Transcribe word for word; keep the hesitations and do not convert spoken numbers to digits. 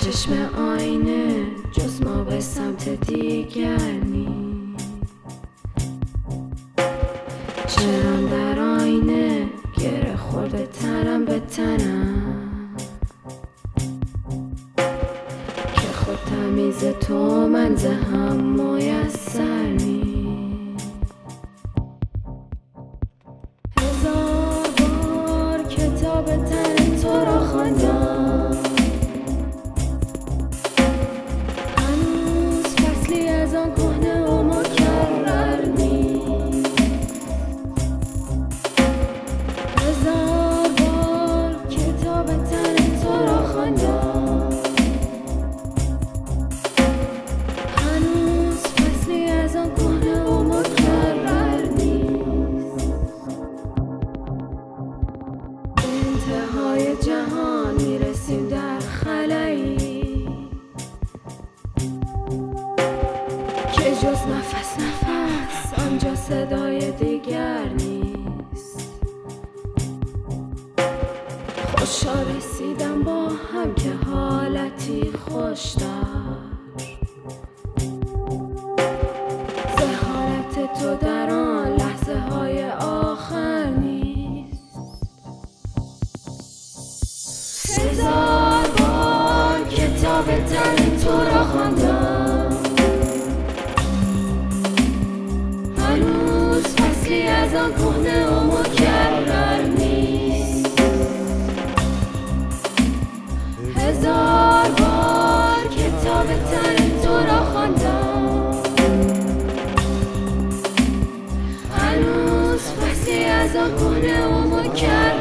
چشم آینه جز ما به سمت دیگر نیست. چرم در آینه گره خورده تنم به تنم که خود تمیز تو من زهم میسر نیست. هزار بار کتاب تن تو را خواندم، انتهای جهان میرسیم در خلایی که جز نفس نفس آنجا صدای دیگر نیست. خوشا رسیدم با هم که حالتی خوش دار، زهارت تو در آن لحظه های آخر نیست. هزار بار کتاب تن تو را خواندم، هنوز فصلی از آن کهنه و مکرر نیست. هزار بار کتاب تن تو را خواندم، هنوز فصلی از آن کهنه و مکرر